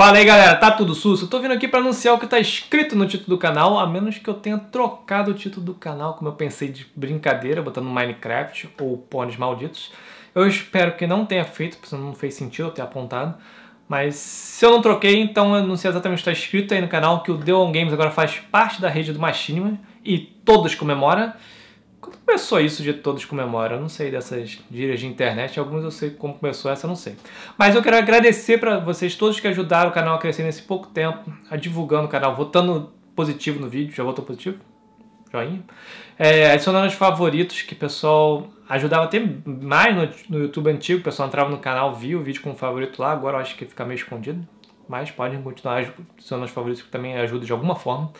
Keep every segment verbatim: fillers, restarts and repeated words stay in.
Fala aí galera, tá tudo sussa? Eu tô vindo aqui pra anunciar o que tá escrito no título do canal, a menos que eu tenha trocado o título do canal, como eu pensei de brincadeira, botando Minecraft ou Pôneis Malditos. Eu espero que não tenha feito, porque não fez sentido eu ter apontado. Mas se eu não troquei, então eu não sei exatamente o que está escrito aí no canal, que o The One Games agora faz parte da rede do Machinima e todos comemora. Quando começou isso de todos comemora? Eu não sei dessas gírias de internet, alguns eu sei como começou, essa eu não sei. Mas eu quero agradecer para vocês todos que ajudaram o canal a crescer nesse pouco tempo, a divulgando o canal, votando positivo no vídeo, já votou positivo? Joinha. É, adicionando os favoritos, que o pessoal ajudava até mais no, no YouTube antigo, o pessoal entrava no canal, via o vídeo com o favorito lá, agora eu acho que fica meio escondido, mas podem continuar adicionando os favoritos que também ajuda de alguma forma.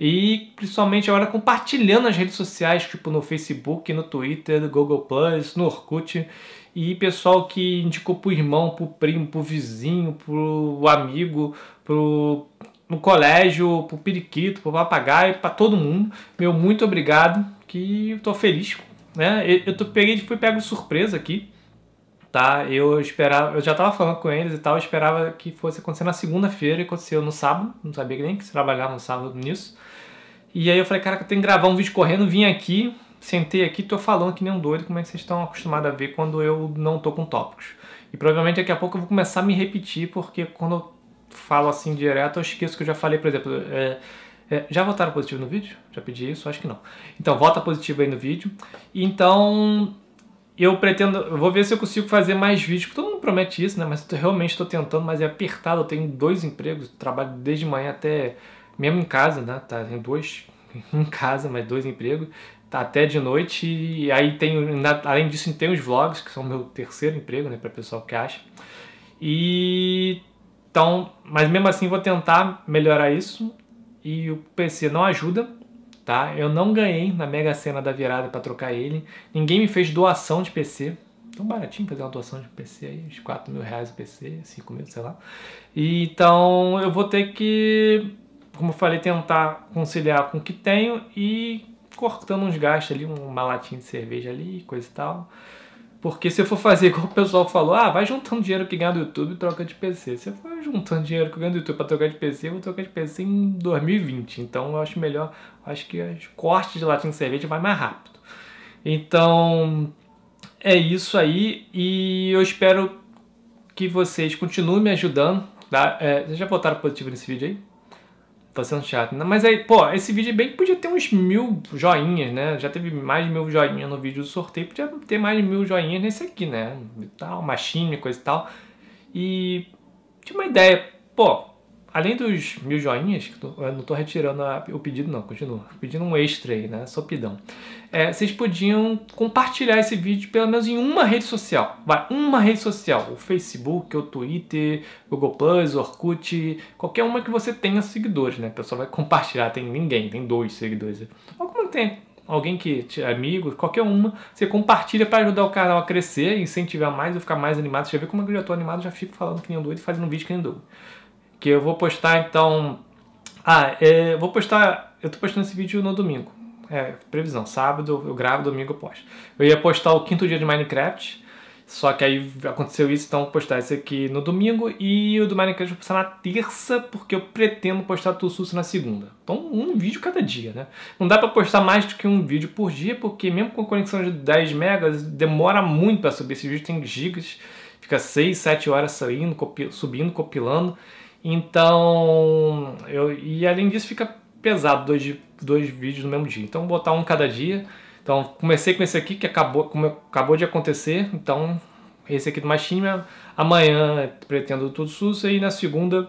E principalmente agora compartilhando nas redes sociais, tipo no Facebook, no Twitter, no Google Plus, no Orkut. E pessoal que indicou pro irmão, pro primo, pro vizinho, pro amigo, pro no colégio, pro periquito, pro papagaio, pra todo mundo. Meu, muito obrigado, que eu tô feliz, né? Eu, eu tô, peguei, fui pego de surpresa aqui, tá? Eu esperava, eu já tava falando com eles e tal, eu esperava que fosse acontecer na segunda-feira e aconteceu no sábado, não sabia nem que se trabalhava no sábado nisso. E aí eu falei, cara, que eu tenho que gravar um vídeo correndo, vim aqui, sentei aqui, tô falando que nem um doido, como é que vocês estão acostumados a ver quando eu não tô com tópicos. E provavelmente daqui a pouco eu vou começar a me repetir, porque quando eu falo assim direto eu esqueço que eu já falei, por exemplo... É, É, já votaram positivo no vídeo? Já pedi isso? Acho que não. Então, vota positivo aí no vídeo. Então, eu pretendo... Eu vou ver se eu consigo fazer mais vídeos, porque todo mundo promete isso, né? Mas eu tô, realmente estou tentando, mas é apertado. Eu tenho dois empregos, trabalho desde manhã até... Mesmo em casa, né? Tá, tem dois em casa, mas dois empregos. Tá até de noite. E aí, tem, além disso, tem os vlogs, que são meu terceiro emprego, né? Para o pessoal que acha. E... Então... Mas mesmo assim, vou tentar melhorar isso. E o P C não ajuda, tá? Eu não ganhei na Mega Sena da virada para trocar ele. Ninguém me fez doação de P C. Tão baratinho fazer uma doação de P C aí, uns quatro mil reais o P C, cinco mil, sei lá. E, então eu vou ter que, como eu falei, tentar conciliar com o que tenho e cortando uns gastos ali, uma latinha de cerveja ali, coisa e tal. Porque se eu for fazer como o pessoal falou, ah, vai juntando dinheiro que ganha do YouTube e troca de P C. Se eu for juntando dinheiro que ganha do YouTube para trocar de P C, eu vou trocar de P C em dois mil e vinte. Então eu acho melhor, acho que os cortes de latinha de cerveja vai mais rápido. Então é isso aí e eu espero que vocês continuem me ajudando. Tá? É, vocês já votaram positivo nesse vídeo aí? Tá sendo chato, né? Mas aí, pô, esse vídeo bem que podia ter uns mil joinhas, né? Já teve mais de mil joinhas no vídeo do sorteio, podia ter mais de mil joinhas nesse aqui, né? E tal, machinha, coisa e tal. E tinha uma ideia, pô, além dos mil joinhas, que eu não tô retirando a, o pedido não, continua, pedindo um extra aí, né? Só pidão. É, vocês podiam compartilhar esse vídeo pelo menos em uma rede social. Vai, uma rede social. O Facebook, o Twitter, o Google Plus, o Orkut, qualquer uma que você tenha seguidores, né? A pessoa vai compartilhar, tem ninguém, tem dois seguidores. Alguma tem, alguém que, amigos, qualquer uma, você compartilha para ajudar o canal a crescer, incentivar mais, eu ficar mais animado. Você já vê como eu já tô animado, já fico falando que nem um doido e fazendo um vídeo que nem um doido. Que eu vou postar então... Ah, é, vou postar... Eu tô postando esse vídeo no domingo. É, previsão. Sábado eu gravo, domingo eu posto. Eu ia postar o quinto dia de Minecraft. Só que aí aconteceu isso, então vou postar esse aqui no domingo. E o do Minecraft eu vou postar na terça, porque eu pretendo postar TudoSussa na segunda. Então um vídeo cada dia, né? Não dá pra postar mais do que um vídeo por dia, porque mesmo com conexão de dez megas, demora muito pra subir. Esse vídeo tem gigas. Fica seis, sete horas saindo, copi- subindo, compilando. Então, eu, e além disso fica pesado dois, dois vídeos no mesmo dia, então vou botar um cada dia. Então comecei com esse aqui que acabou, como acabou de acontecer, então esse aqui do Machinima, amanhã pretendo TudoSussa e na segunda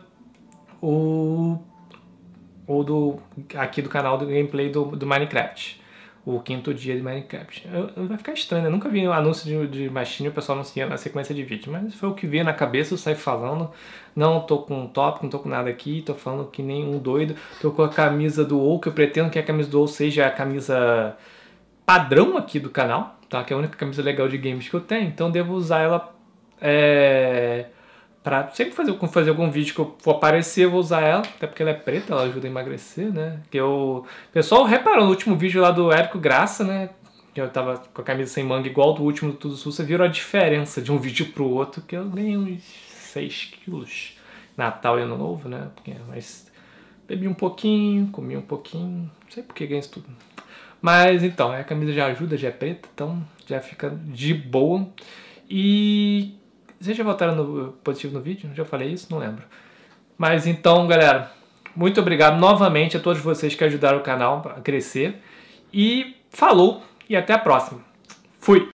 o, o do, aqui do canal do gameplay do, do Minecraft. O quinto dia de Minecraft. Eu, eu, vai ficar estranho, né? Eu nunca vi um anúncio de, de Machinima, o pessoal anunciando a sequência de vídeo. Mas foi o que veio na cabeça, eu saí falando. Não tô com tópico, não tô com nada aqui. Tô falando que nem um doido. Tô com a camisa do WoW, que eu pretendo que a camisa do WoW seja a camisa padrão aqui do canal. Tá? Que é a única camisa legal de games que eu tenho. Então devo usar ela... É... Pra sempre fazer, fazer algum vídeo que eu for aparecer, eu vou usar ela, até porque ela é preta, ela ajuda a emagrecer, né? Que eu... O pessoal reparou no último vídeo lá do Érico Graça, né? Que eu tava com a camisa sem manga igual do último do TudoSussa, viram a diferença de um vídeo pro outro, que eu ganhei uns seis quilos. Natal e Ano Novo, né? Mas bebi um pouquinho, comi um pouquinho, não sei porque ganhei isso tudo. Mas então, a camisa já ajuda, já é preta, então já fica de boa. E vocês já votaram no positivo no vídeo? Já falei isso? Não lembro. Mas então, galera, muito obrigado novamente a todos vocês que ajudaram o canal a crescer. E falou, e até a próxima. Fui!